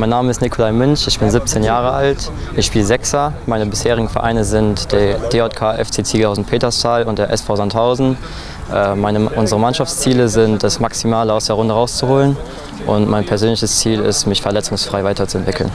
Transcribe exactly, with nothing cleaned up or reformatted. Mein Name ist Nicolai Münch, ich bin siebzehn Jahre alt, ich spiele Sechser. Meine bisherigen Vereine sind der D J K F C Ziegelhausen Peterstahl und der S V Sandhausen. Äh, meine, unsere Mannschaftsziele sind, das Maximale aus der Runde rauszuholen, und mein persönliches Ziel ist, mich verletzungsfrei weiterzuentwickeln.